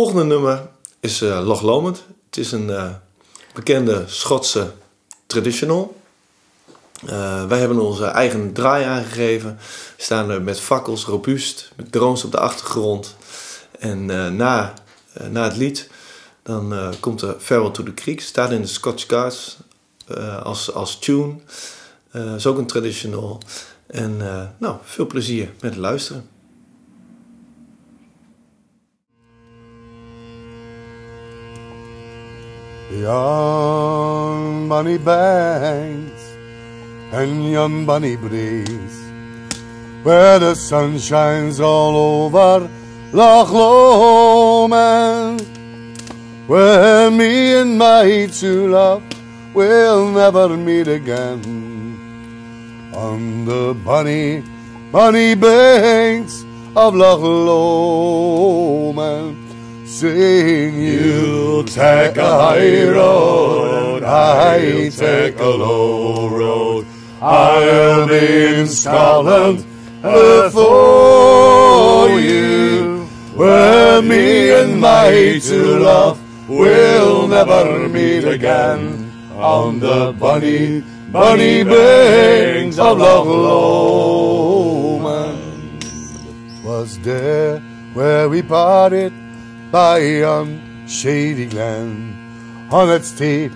volgende nummer is Loch Lomond. Het is een bekende Schotse traditional. Wij hebben onze eigen draai aangegeven. We staan er met fakkels, robuust, met drones op de achtergrond. En na het lied dan komt de Farewell to the Creek. Staat in de Scotch Guards als tune. Is ook een traditional. En nou, veel plezier met het luisteren. Young Bunny Banks and young Bunny Breeze, where the sun shines all over Loch Lomond, where me and my true love will never meet again, on the bunny banks of Loch Lomond. Sing, you'll take a high road, I'll take a low road, I'll be in Scotland before you, where me and my true love will never meet again, on the bunny banks of Loch Lomond. Was there where we parted by yon shady glen, on that steep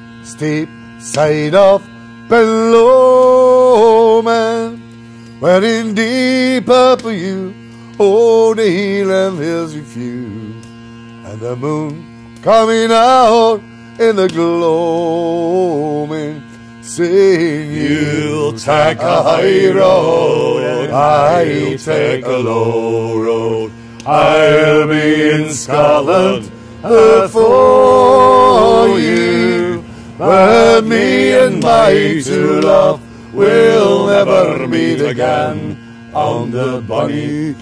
side of Lomond, where in deep purple you, oh, the healing hills with you, and the moon coming out in the gloaming. Sing, you'll take a high road, I'll take a low road, I'll be in Scotland before you, where me and my true love will never meet again, on the bunny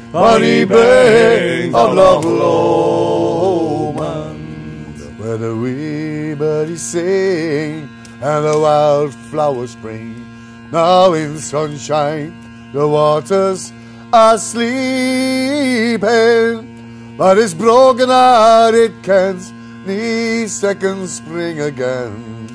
bank of Loch Lomond, where the wee birdies sing and the wildflowers spring. Now in sunshine the waters are sleeping, but it's broken heart it can't need second spring again,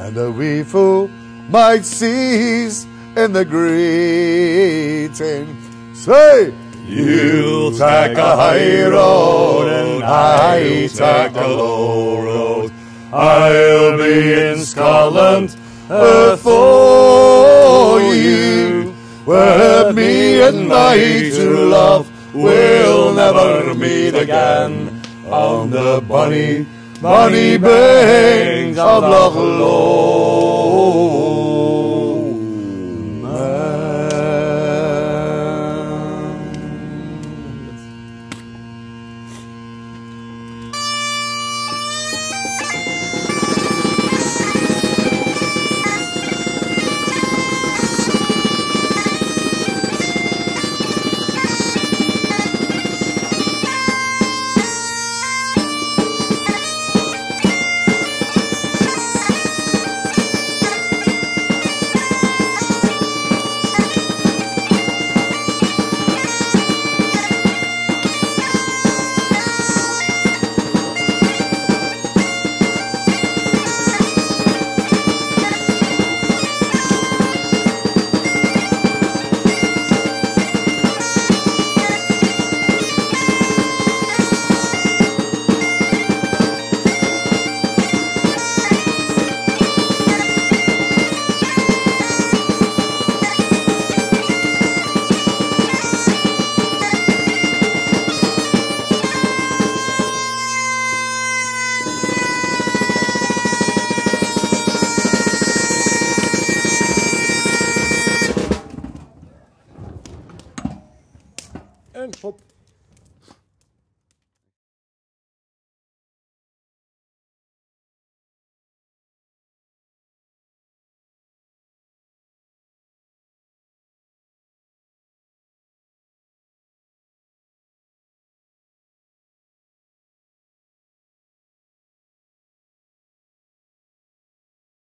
and the weevil might cease in the greeting. Say, you'll take a high road and I'll take a low road, I'll be in Scotland before you, where me and my true love will never meet again, on the bunny banks of Loch Lomond. En hop.